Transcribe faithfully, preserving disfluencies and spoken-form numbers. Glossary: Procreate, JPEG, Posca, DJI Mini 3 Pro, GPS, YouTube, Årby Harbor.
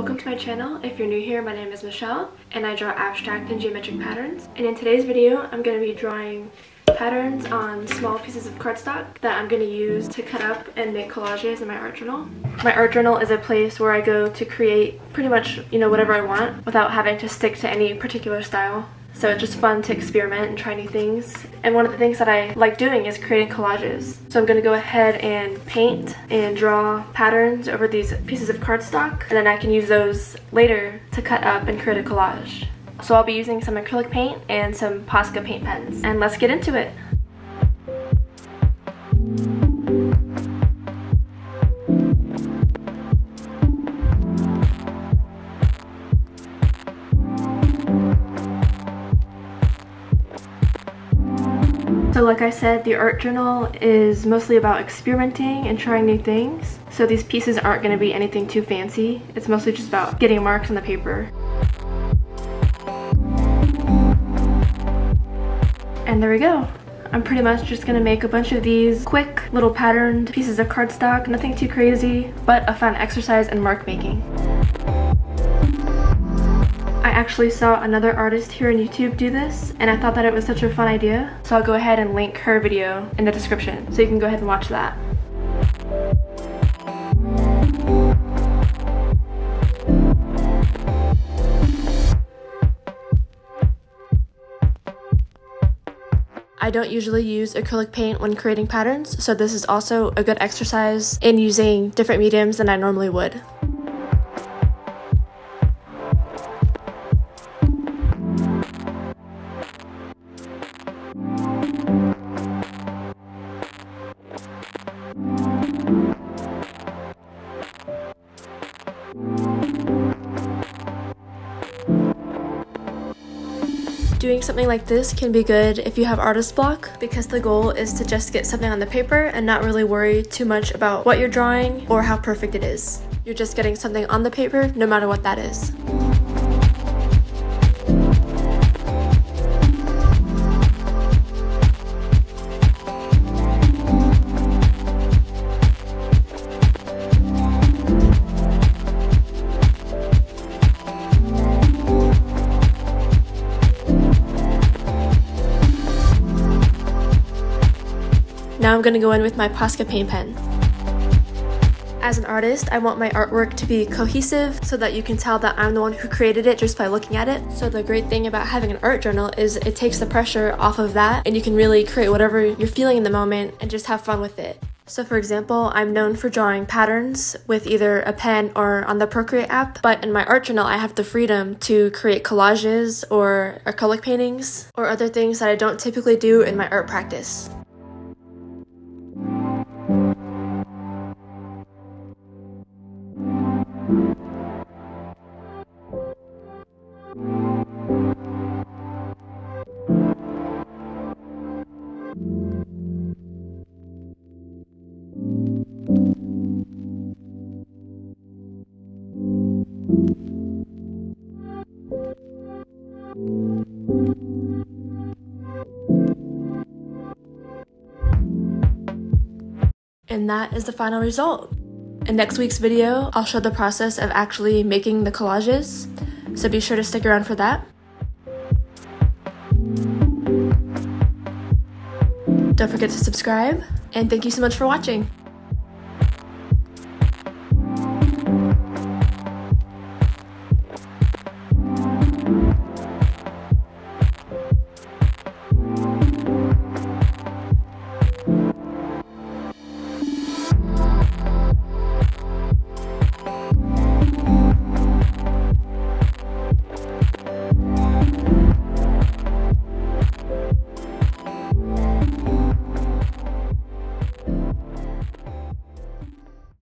Welcome to my channel. If you're new here, my name is Michelle and I draw abstract and geometric patterns. And in today's video, I'm going to be drawing patterns on small pieces of cardstock that I'm going to use to cut up and make collages in my art journal. My art journal is a place where I go to create pretty much, you know, whatever I want without having to stick to any particular style. So it's just fun to experiment and try new things. And one of the things that I like doing is creating collages. So I'm going to go ahead and paint and draw patterns over these pieces of cardstock. And then I can use those later to cut up and create a collage. So I'll be using some acrylic paint and some Posca paint pens. And let's get into it. So like I said, the art journal is mostly about experimenting and trying new things. So these pieces aren't going to be anything too fancy. It's mostly just about getting marks on the paper. And there we go. I'm pretty much just going to make a bunch of these quick little patterned pieces of cardstock. Nothing too crazy, but a fun exercise in mark making. I actually saw another artist here on YouTube do this, and I thought that it was such a fun idea. So I'll go ahead and link her video in the description, so you can go ahead and watch that. I don't usually use acrylic paint when creating patterns, so this is also a good exercise in using different mediums than I normally would. Doing something like this can be good if you have artist block, because the goal is to just get something on the paper and not really worry too much about what you're drawing or how perfect it is. You're just getting something on the paper, no matter what that is. Now I'm going to go in with my Posca paint pen. As an artist, I want my artwork to be cohesive so that you can tell that I'm the one who created it just by looking at it. So the great thing about having an art journal is it takes the pressure off of that, and you can really create whatever you're feeling in the moment and just have fun with it. So for example, I'm known for drawing patterns with either a pen or on the Procreate app, but in my art journal I have the freedom to create collages or acrylic paintings or other things that I don't typically do in my art practice. And that is the final result. In next week's video, I'll show the process of actually making the collages, so be sure to stick around for that. Don't forget to subscribe, and thank you so much for watching!